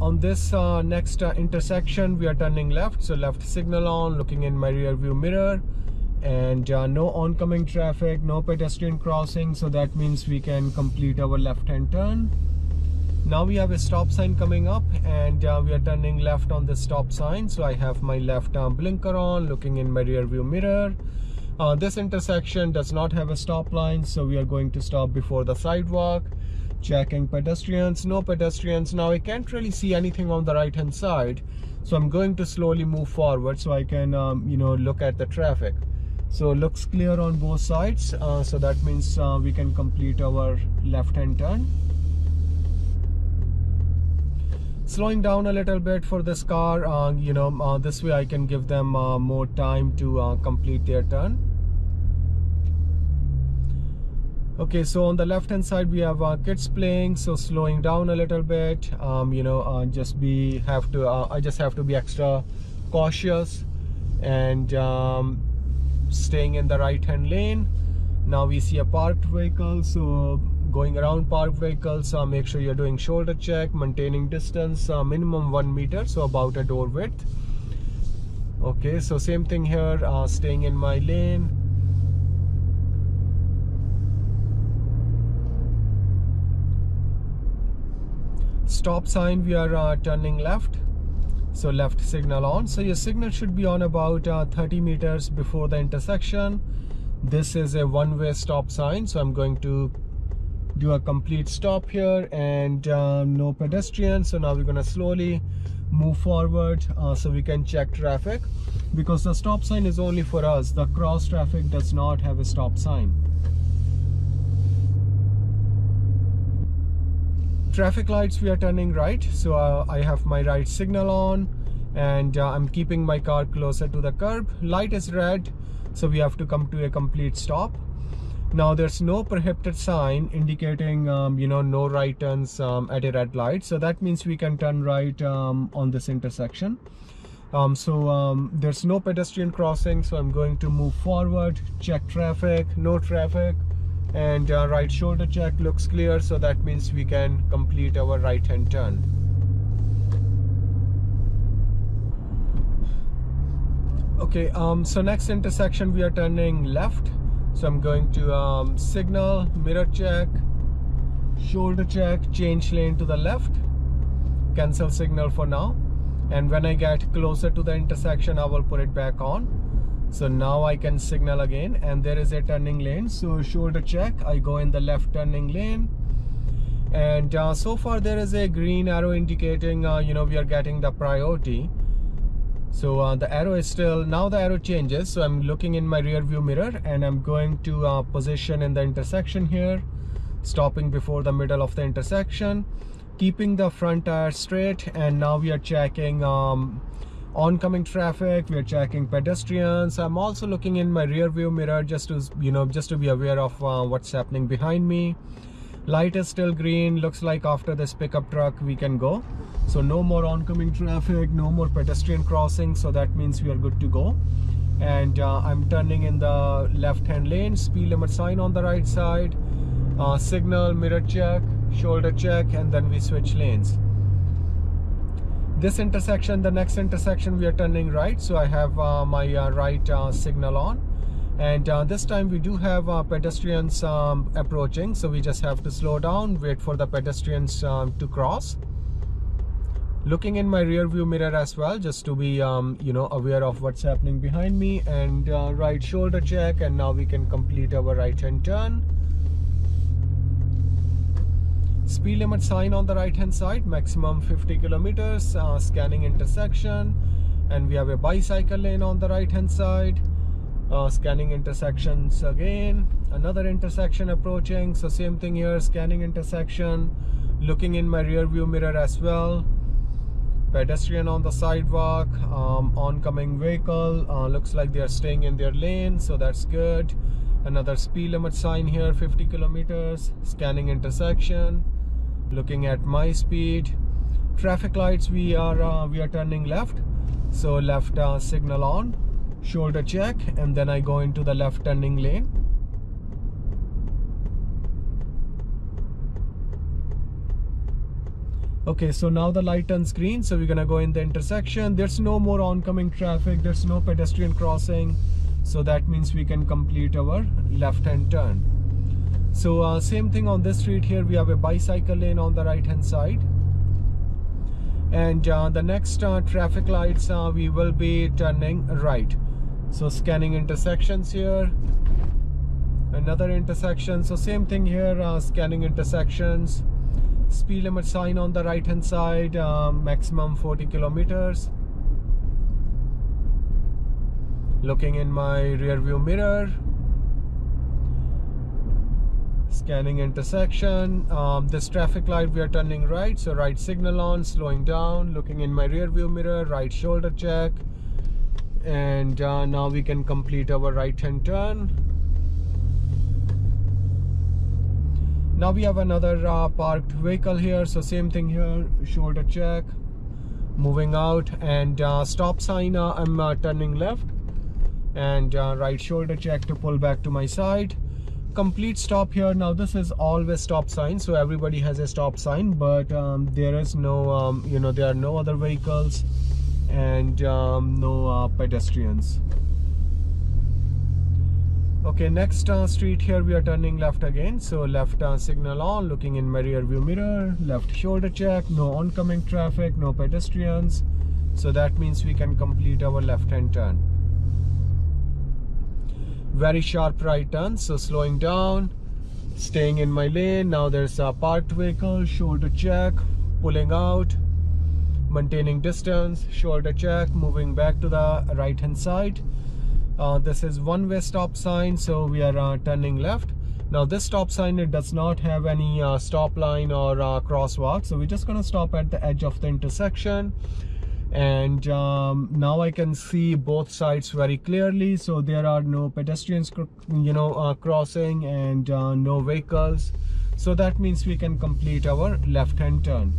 On this next intersection, we are turning left, so left signal on, looking in my rear view mirror, and no oncoming traffic, no pedestrian crossing, so that means we can complete our left-hand turn. Now we have a stop sign coming up, and we are turning left on the stop sign, so I have my left blinker on, looking in my rear view mirror. This intersection does not have a stop line, so we are going to stop before the sidewalk, checking pedestrians, no pedestrians. Now I can't really see anything on the right hand side, so I'm going to slowly move forward so I can you know, look at the traffic. So it looks clear on both sides, so that means we can complete our left hand turn. Slowing down a little bit for this car, you know, this way I can give them more time to complete their turn. Okay, so on the left hand side we have kids playing, so slowing down a little bit, you know, I just have to be extra cautious and staying in the right hand lane. Now we see a parked vehicle, so going around parked vehicles, make sure you're doing shoulder check, maintaining distance, minimum 1 meter, so about a door width. Okay, so same thing here, staying in my lane. Stop sign, we are turning left, so left signal on. So your signal should be on about 30 meters before the intersection. This is a one-way stop sign, so I'm going to do a complete stop here, and no pedestrians, so now we're gonna slowly move forward so we can check traffic, because the stop sign is only for us. The cross traffic does not have a stop sign. Traffic lights, we are turning right, so I have my right signal on, and I'm keeping my car closer to the curb. Light is red, so we have to come to a complete stop. Now there's no prohibited sign indicating you know, no right turns at a red light, so that means we can turn right on this intersection. There's no pedestrian crossing, so I'm going to move forward, check traffic, no traffic, and right shoulder check, looks clear, so that means we can complete our right hand turn. Okay, so next intersection we are turning left. So I'm going to signal, mirror check, shoulder check, change lane to the left, cancel signal for now, and when I get closer to the intersection I will put it back on. So now I can signal again, and there is a turning lane, so shoulder check, I go in the left turning lane, and so far there is a green arrow indicating you know, we are getting the priority. So the arrow is still, now the arrow changes, so I'm looking in my rear view mirror, and I'm going to position in the intersection here, stopping before the middle of the intersection, keeping the front tire straight, and now we are checking oncoming traffic, we are checking pedestrians. I'm also looking in my rear view mirror just to, you know, just to be aware of what's happening behind me. Light is still green, looks like after this pickup truck we can go. So no more oncoming traffic, no more pedestrian crossing, so that means we are good to go. And I'm turning in the left hand lane, speed limit sign on the right side, signal, mirror check, shoulder check, and then we switch lanes. This intersection, the next intersection, we are turning right, so I have my right signal on. And this time we do have pedestrians approaching, so we just have to slow down, wait for the pedestrians to cross. Looking in my rear view mirror as well, just to be you know, aware of what's happening behind me, and right shoulder check, and now we can complete our right hand turn. Speed limit sign on the right hand side, maximum 50 kilometers, scanning intersection, and we have a bicycle lane on the right hand side. Scanning intersections again, another intersection approaching, so same thing here, scanning intersection, looking in my rear view mirror as well, pedestrian on the sidewalk, oncoming vehicle, looks like they are staying in their lane, so that's good. Another speed limit sign here, 50 kilometers, scanning intersection, looking at my speed. Traffic lights, we are turning left, so left signal on, shoulder check, and then I go into the left turning lane. Okay, so now the light turns green, so we're gonna go in the intersection. There's no more oncoming traffic, there's no pedestrian crossing, so that means we can complete our left-hand turn. So same thing on this street here, we have a bicycle lane on the right-hand side. And the next traffic lights, we will be turning right. So scanning intersections here, another intersection, so same thing here, scanning intersections. Speed limit sign on the right hand side, maximum 40 kilometers. Looking in my rear view mirror, scanning intersection. This traffic light, we are turning right, so right signal on, slowing down, looking in my rear view mirror, right shoulder check, and now we can complete our right hand turn. Now we have another parked vehicle here, so same thing here, shoulder check, moving out, and stop sign, I'm turning left, and right shoulder check to pull back to my side. Complete stop here. Now this is always stop sign, so everybody has a stop sign, but there is no, there are no other vehicles and no pedestrians. Okay, next street here, we are turning left again, so left signal on, looking in my rear view mirror, left shoulder check, no oncoming traffic, no pedestrians, so that means we can complete our left-hand turn. Very sharp right turn, so slowing down, staying in my lane. Now there's a parked vehicle, shoulder check, pulling out, maintaining distance, shoulder check, moving back to the right-hand side. This is one-way stop sign, so we are turning left. Now this stop sign, it does not have any stop line or crosswalk, so we're just gonna stop at the edge of the intersection. And now I can see both sides very clearly, so there are no pedestrians crossing, and no vehicles, so that means we can complete our left-hand turn.